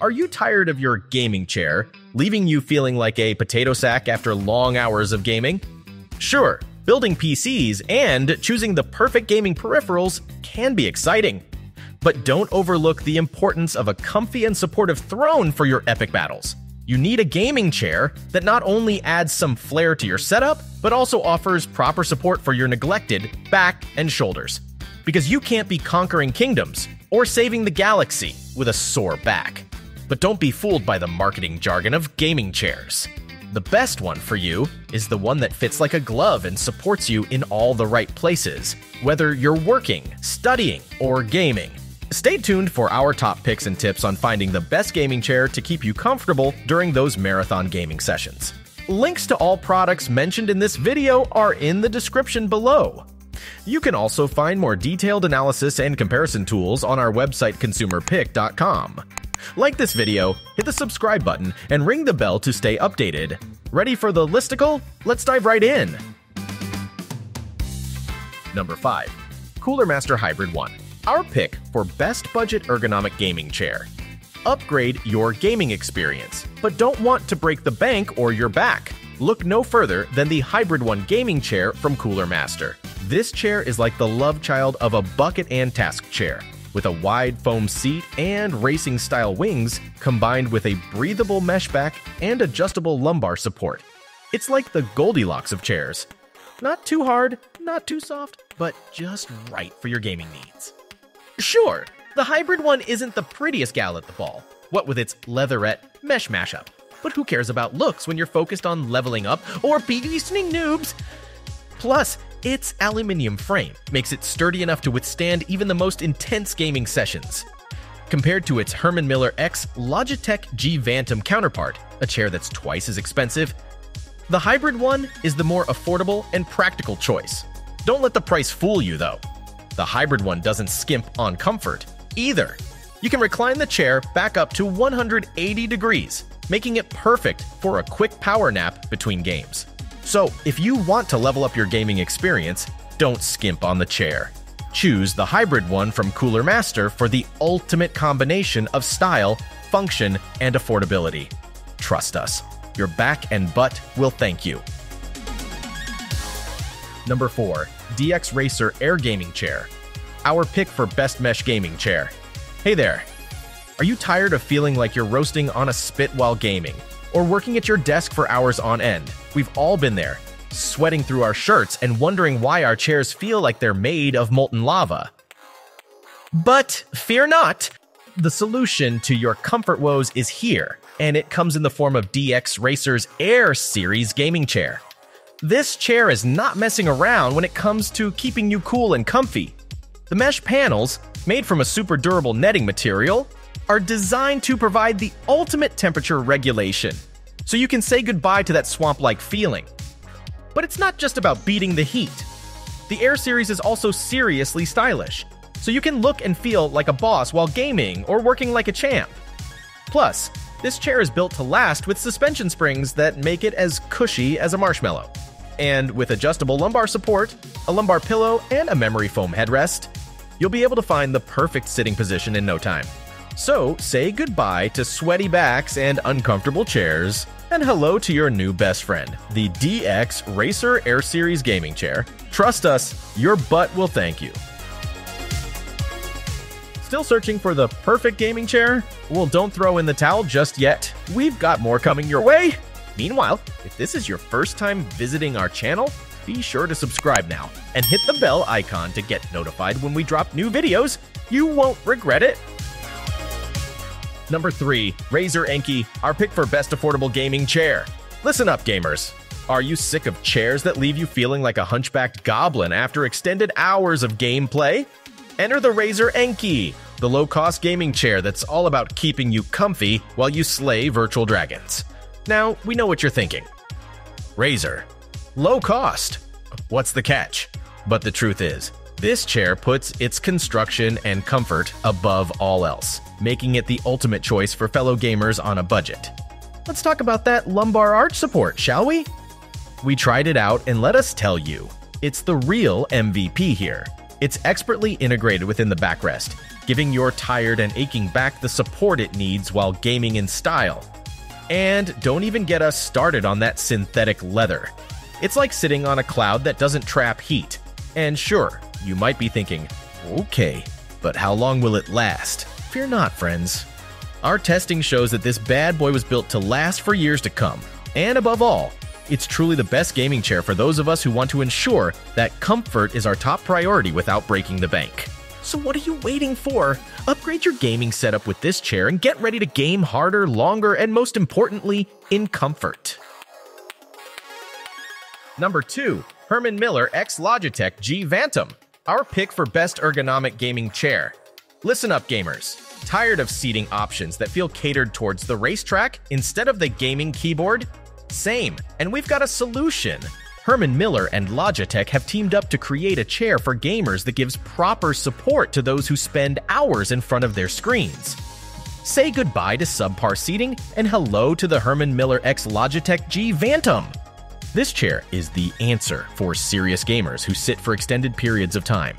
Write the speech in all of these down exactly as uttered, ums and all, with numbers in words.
Are you tired of your gaming chair, leaving you feeling like a potato sack after long hours of gaming? Sure, building P Cs and choosing the perfect gaming peripherals can be exciting, but don't overlook the importance of a comfy and supportive throne for your epic battles. You need a gaming chair that not only adds some flair to your setup, but also offers proper support for your neglected back and shoulders. Because you can't be conquering kingdoms or saving the galaxy with a sore back. But don't be fooled by the marketing jargon of gaming chairs. The best one for you is the one that fits like a glove and supports you in all the right places, whether you're working, studying, or gaming. Stay tuned for our top picks and tips on finding the best gaming chair to keep you comfortable during those marathon gaming sessions. Links to all products mentioned in this video are in the description below. You can also find more detailed analysis and comparison tools on our website consumer pick dot com. Like this video, hit the subscribe button, and ring the bell to stay updated. Ready for the listicle? Let's dive right in! Number five. Cooler Master Hybrid one. Our pick for best budget ergonomic gaming chair. Upgrade your gaming experience, but don't want to break the bank or your back. Look no further than the Hybrid one gaming chair from Cooler Master. This chair is like the love child of a bucket and task chair, with a wide foam seat and racing-style wings combined with a breathable mesh back and adjustable lumbar support. It's like the Goldilocks of chairs. Not too hard, not too soft, but just right for your gaming needs. Sure, the Hybrid one isn't the prettiest gal at the ball, what with its leatherette mesh mashup, but who cares about looks when you're focused on leveling up or beating noobs? Plus, its aluminum frame makes it sturdy enough to withstand even the most intense gaming sessions. Compared to its Herman Miller X Logitech G Vantum counterpart, a chair that's twice as expensive, the Hybrid one is the more affordable and practical choice. Don't let the price fool you, though. The Hybrid one doesn't skimp on comfort, either. You can recline the chair back up to one hundred eighty degrees, making it perfect for a quick power nap between games. So, if you want to level up your gaming experience, don't skimp on the chair. Choose the Hybrid one from Cooler Master for the ultimate combination of style, function, and affordability. Trust us, your back and butt will thank you. Number four. DXRacer Air Gaming Chair. Our pick for best mesh gaming chair. Hey there! Are you tired of feeling like you're roasting on a spit while gaming? Or working at your desk for hours on end? We've all been there, sweating through our shirts and wondering why our chairs feel like they're made of molten lava. But fear not! The solution to your comfort woes is here, and it comes in the form of DXRacer's Air Series Gaming Chair. This chair is not messing around when it comes to keeping you cool and comfy. The mesh panels, made from a super durable netting material, are designed to provide the ultimate temperature regulation, so you can say goodbye to that swamp-like feeling. But it's not just about beating the heat. The Air Series is also seriously stylish, so you can look and feel like a boss while gaming or working like a champ. Plus, this chair is built to last with suspension springs that make it as cushy as a marshmallow. And with adjustable lumbar support, a lumbar pillow, and a memory foam headrest, you'll be able to find the perfect sitting position in no time. So say goodbye to sweaty backs and uncomfortable chairs, and hello to your new best friend, the DXRacer Air Series Gaming Chair. Trust us, your butt will thank you. Still searching for the perfect gaming chair? Well, don't throw in the towel just yet. We've got more coming your way. Meanwhile, if this is your first time visiting our channel, be sure to subscribe now and hit the bell icon to get notified when we drop new videos. You won't regret it. Number three. Razer Enki, our pick for best affordable gaming chair. Listen up, gamers. Are you sick of chairs that leave you feeling like a hunchbacked goblin after extended hours of gameplay? Enter the Razer Enki, the low-cost gaming chair that's all about keeping you comfy while you slay virtual dragons. Now, we know what you're thinking. Razer. Low cost. What's the catch? But the truth is, this chair puts its construction and comfort above all else, making it the ultimate choice for fellow gamers on a budget. Let's talk about that lumbar arch support, shall we? We tried it out, and let us tell you, it's the real M V P here. It's expertly integrated within the backrest, giving your tired and aching back the support it needs while gaming in style. And don't even get us started on that synthetic leather. It's like sitting on a cloud that doesn't trap heat. And sure, you might be thinking, okay, but how long will it last? Fear not, friends. Our testing shows that this bad boy was built to last for years to come. And above all, it's truly the best gaming chair for those of us who want to ensure that comfort is our top priority without breaking the bank. So what are you waiting for? Upgrade your gaming setup with this chair and get ready to game harder, longer, and most importantly, in comfort. Number two, Herman Miller x Logitech G Vantum, our pick for best ergonomic gaming chair. Listen up, gamers. Tired of seating options that feel catered towards the racetrack instead of the gaming keyboard? Same, and we've got a solution. Herman Miller and Logitech have teamed up to create a chair for gamers that gives proper support to those who spend hours in front of their screens. Say goodbye to subpar seating and hello to the Herman Miller x Logitech G Vantum. This chair is the answer for serious gamers who sit for extended periods of time.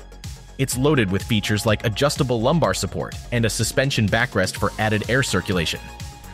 It's loaded with features like adjustable lumbar support and a suspension backrest for added air circulation.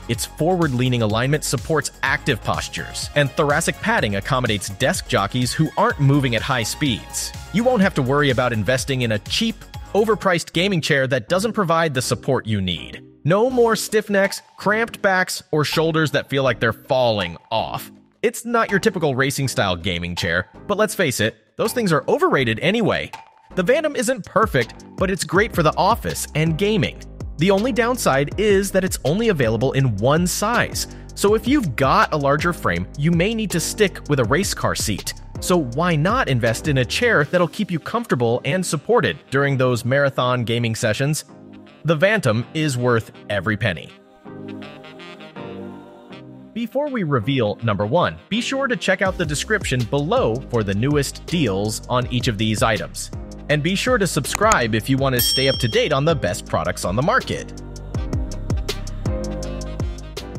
Its forward-leaning alignment supports active postures, and thoracic padding accommodates desk jockeys who aren't moving at high speeds. You won't have to worry about investing in a cheap, overpriced gaming chair that doesn't provide the support you need. No more stiff necks, cramped backs, or shoulders that feel like they're falling off. It's not your typical racing-style gaming chair, but let's face it, those things are overrated anyway. The Vantum isn't perfect, but it's great for the office and gaming. The only downside is that it's only available in one size, so if you've got a larger frame, you may need to stick with a race car seat. So why not invest in a chair that'll keep you comfortable and supported during those marathon gaming sessions? The Vantum is worth every penny. Before we reveal number one, be sure to check out the description below for the newest deals on each of these items. And be sure to subscribe if you want to stay up to date on the best products on the market.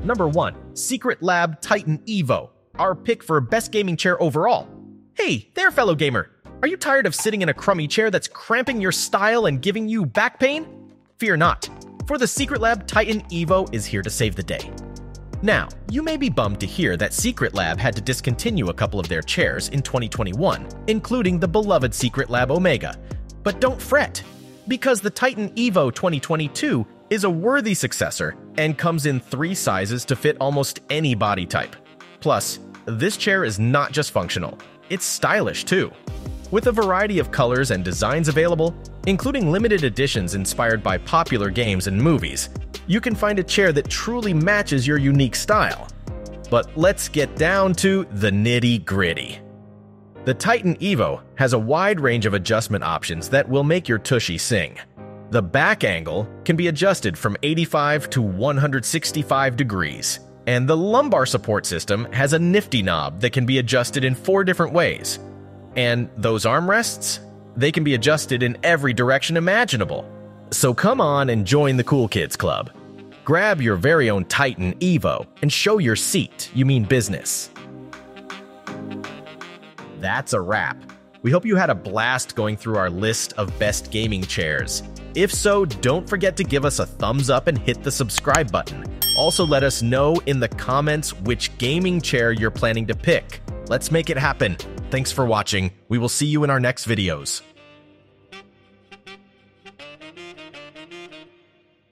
Number one, Secretlab Titan Evo, our pick for best gaming chair overall. Hey there, fellow gamer. Are you tired of sitting in a crummy chair that's cramping your style and giving you back pain? Fear not, for the Secretlab Titan Evo is here to save the day. Now, you may be bummed to hear that Secretlab had to discontinue a couple of their chairs in twenty twenty-one, including the beloved Secretlab Omega. But don't fret, because the Titan Evo twenty twenty-two is a worthy successor and comes in three sizes to fit almost any body type. Plus, this chair is not just functional, it's stylish too. With a variety of colors and designs available, including limited editions inspired by popular games and movies, you can find a chair that truly matches your unique style. But let's get down to the nitty-gritty. The Titan Evo has a wide range of adjustment options that will make your tushy sing. The back angle can be adjusted from eighty-five to one hundred sixty-five degrees, and the lumbar support system has a nifty knob that can be adjusted in four different ways. And those armrests? They can be adjusted in every direction imaginable. So come on and join the cool kids club. Grab your very own Titan Evo and show your seat you mean business. That's a wrap. We hope you had a blast going through our list of best gaming chairs. If so, don't forget to give us a thumbs up and hit the subscribe button. Also, let us know in the comments which gaming chair you're planning to pick. Let's make it happen. Thanks for watching. We will see you in our next videos.